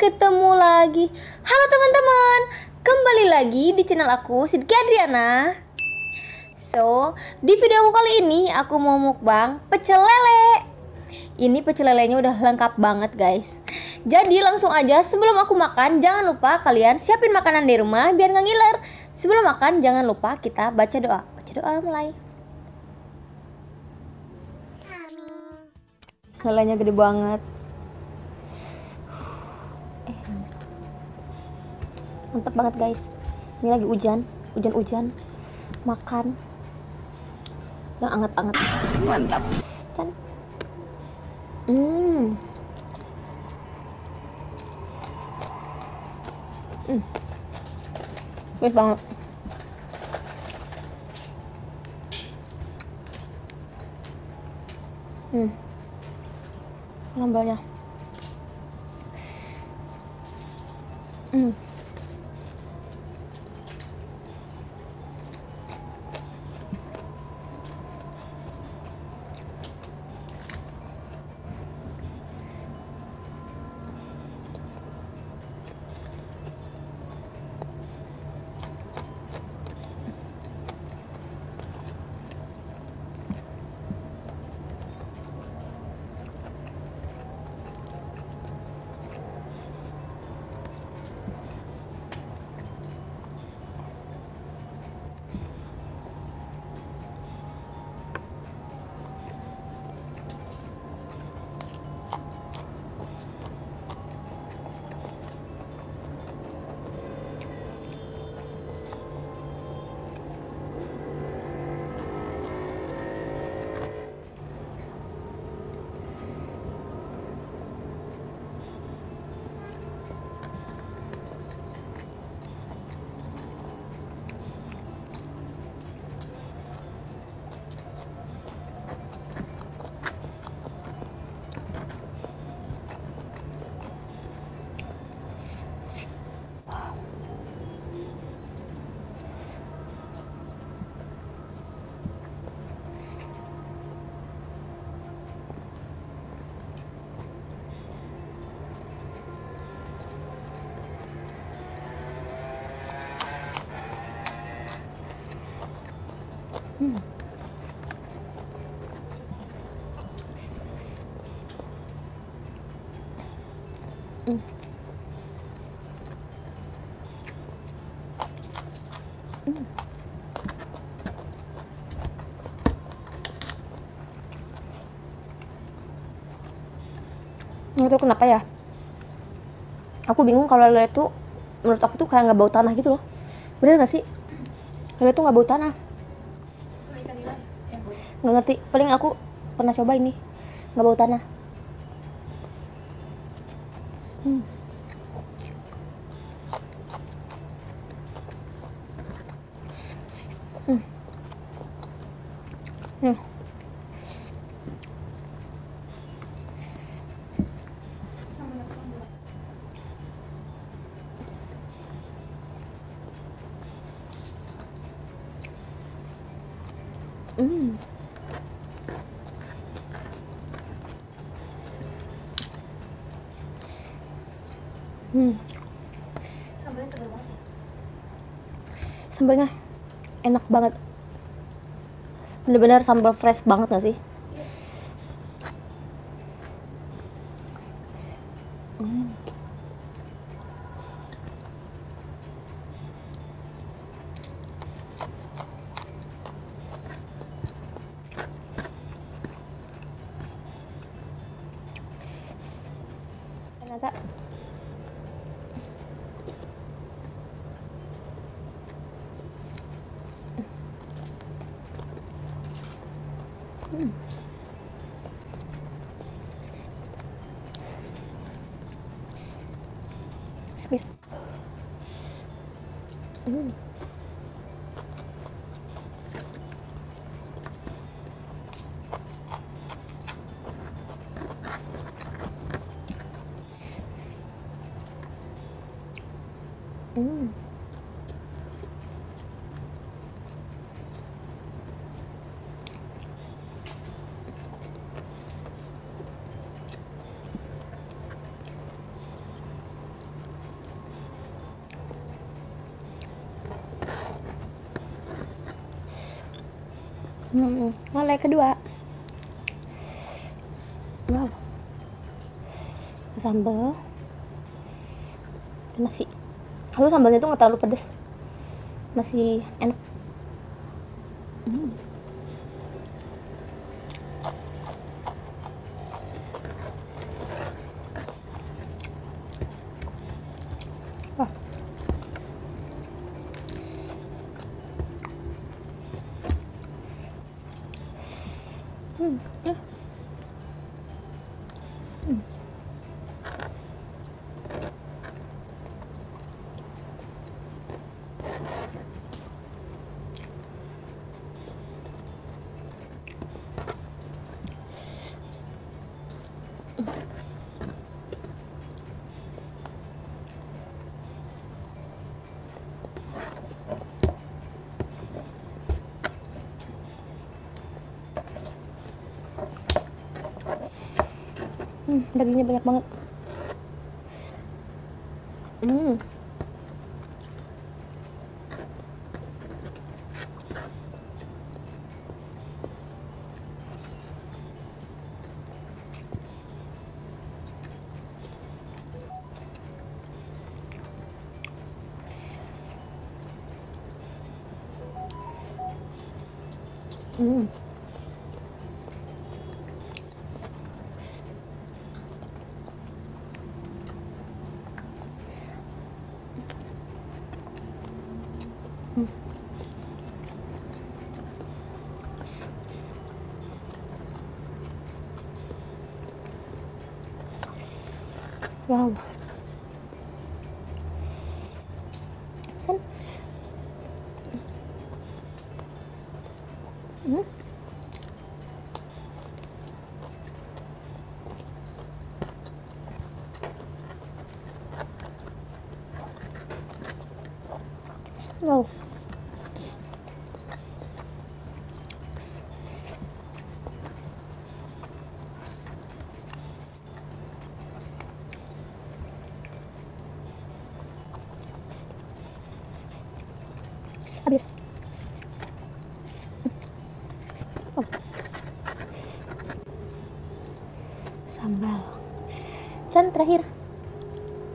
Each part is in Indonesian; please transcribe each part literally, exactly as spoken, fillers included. ketemu lagi. Halo teman-teman, kembali lagi di channel aku, Shidqia Adriana. So, di video aku kali ini aku mau mukbang pecel lele. Ini pecel lelenya udah lengkap banget guys. Jadi langsung aja sebelum aku makan, jangan lupa kalian siapin makanan di rumah biar gak ngiler. Sebelum makan jangan lupa kita baca doa. Baca doa mulai. Lelenya gede banget. Eh, mantep banget guys. Ini lagi hujan, hujan-hujan. Makan yang anget-anget. Mantap. Can. Hmm. Hmm. Wes banget. Hmm. Sambalnya. Hmm. Hmm. Hmm. Hmm. Nggak tahu kenapa ya, aku bingung kalau lele tuh menurut aku tuh kayak nggak bau tanah gitu loh. Bener nggak sih, lele tuh nggak bau tanah? Nggak ngerti, paling aku pernah coba ini nggak bau tanah. hmm. Hmm. Hmm. Hmm. Hmm. Sambalnya segar banget ya? Sambalnya enak banget. Bener-bener sambal fresh banget gak sih? Iya. Hmm. Ternyata Hmm. Habis. Hmm. Hmm. Hmm, lele kedua. Wow. Ke sambal. Masih. Kalau sambalnya tuh nggak terlalu pedes. Masih enak. Hmm. Hmm, ya. Hmm. Hmm, dagingnya banyak banget. Hmm. Hmm. Hmm. Wow, kan? Hmm? Wow. Habis. Oh. Sambal. Dan terakhir.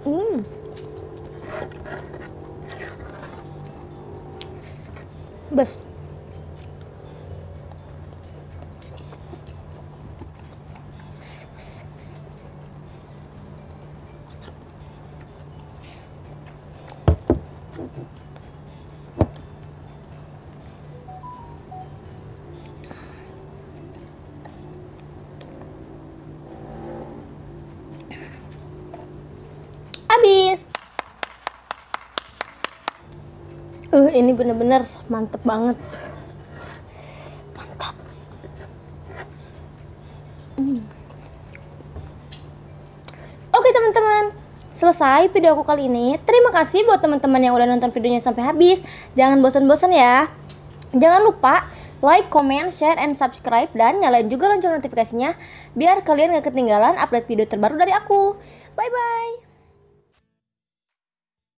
Hmm. Bes. Habis. Uh, ini bener-bener mantep banget. Mantap. Hmm. Oke teman-teman, selesai video aku kali ini. Terima kasih buat teman-teman yang udah nonton videonya sampai habis. Jangan bosan-bosan ya. Jangan lupa like, comment, share, and subscribe. Dan nyalain juga lonceng notifikasinya biar kalian gak ketinggalan update video terbaru dari aku. Bye-bye.